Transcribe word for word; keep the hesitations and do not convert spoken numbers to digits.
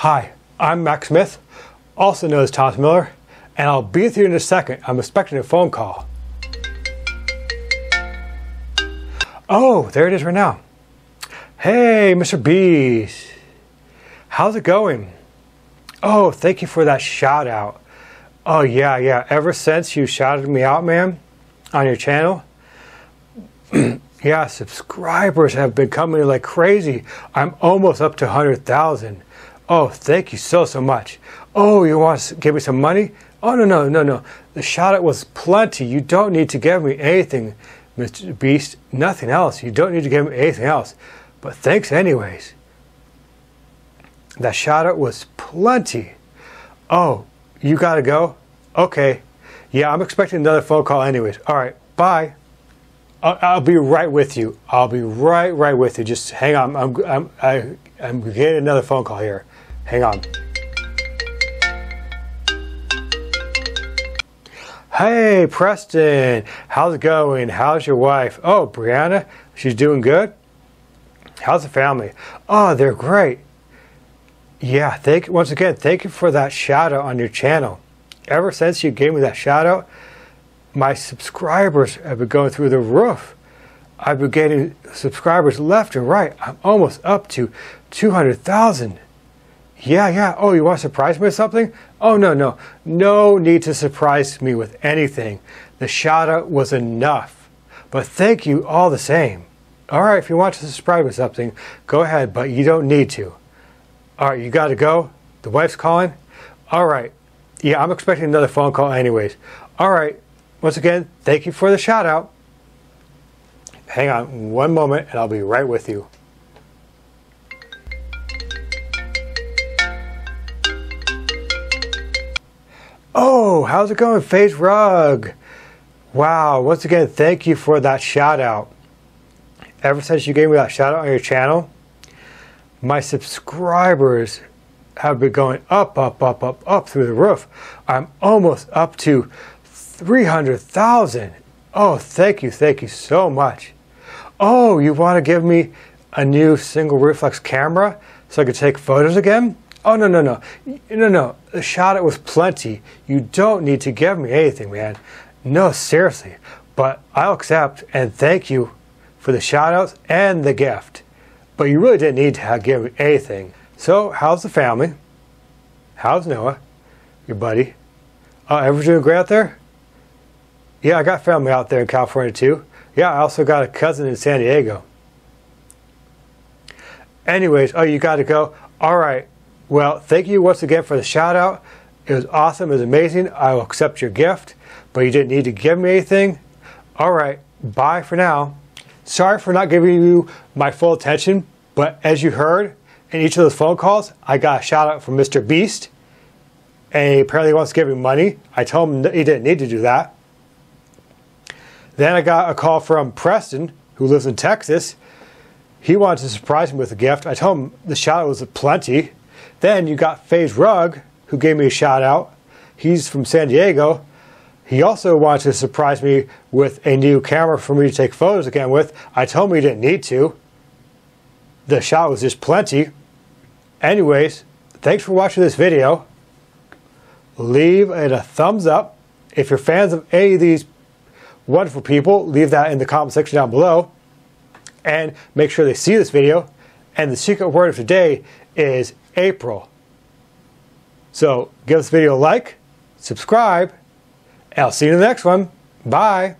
Hi, I'm Max Smith, also known as Thomas Miller, and I'll be with you in a second. I'm expecting a phone call. Oh, there it is right now. Hey, Mister Beast. How's it going? Oh, thank you for that shout out. Oh yeah, yeah, ever since you shouted me out, man, on your channel. Yeah, subscribers have been coming like crazy. I'm almost up to one hundred thousand. Oh, thank you so, so much. Oh, you want to give me some money? Oh, no, no, no, no. The shout out was plenty. You don't need to give me anything, Mister Beast. Nothing else. You don't need to give me anything else. But thanks anyways. That shout out was plenty. Oh, you gotta go? Okay. Yeah, I'm expecting another phone call anyways. All right, bye. I'll, I'll be right with you. I'll be right, right with you. Just hang on. I'm, I'm, I, I'm getting another phone call here. Hang on. Hey, Preston. How's it going? How's your wife? Oh, Brianna. She's doing good. How's the family? Oh, they're great. Yeah, thank once again, thank you for that shout out on your channel. Ever since you gave me that shout out, my subscribers have been going through the roof. I've been getting subscribers left and right. I'm almost up to two hundred thousand. Yeah, yeah. Oh, you want to surprise me with something? Oh, no, no. No need to surprise me with anything. The shout out was enough. But thank you all the same. All right, if you want to subscribe with something, go ahead, but you don't need to. All right, you got to go. The wife's calling. All right. Yeah, I'm expecting another phone call anyways. All right. Once again, thank you for the shout out. Hang on one moment and I'll be right with you. Oh, how's it going, FaZe Rug? Wow, once again, thank you for that shout out. Ever since you gave me that shout out on your channel, my subscribers have been going up, up, up, up, up through the roof. I'm almost up to three hundred thousand. Oh, thank you, thank you so much. Oh, you want to give me a new single reflex camera so I could take photos again? Oh, no, no, no. No, no. The shot it was plenty. You don't need to give me anything, man. No, seriously. But I'll accept and thank you for the shout outs and the gift. But you really didn't need to give me anything. So, how's the family? How's Noah, your buddy? Uh, everyone doing great out there? Yeah, I got family out there in California too. Yeah, I also got a cousin in San Diego. Anyways, oh, you got to go. All right. Well, thank you once again for the shout out. It was awesome. It was amazing. I will accept your gift, but you didn't need to give me anything. All right. Bye for now. Sorry for not giving you my full attention, but as you heard in each of those phone calls, I got a shout out from Mister Beast, and he apparently wants to give me money. I told him that he didn't need to do that. Then I got a call from Preston, who lives in Texas. He wanted to surprise me with a gift. I told him the shout out was plenty. Then you got FaZe Rug, who gave me a shout out. He's from San Diego. He also wanted to surprise me with a new camera for me to take photos again with. I told him he didn't need to. The shout out was just plenty. Anyways, thanks for watching this video. Leave it a thumbs up. If you're fans of any of these wonderful people, leave that in the comment section down below, and make sure they see this video. And the secret word of today is April. So give this video a like, subscribe, and I'll see you in the next one. Bye.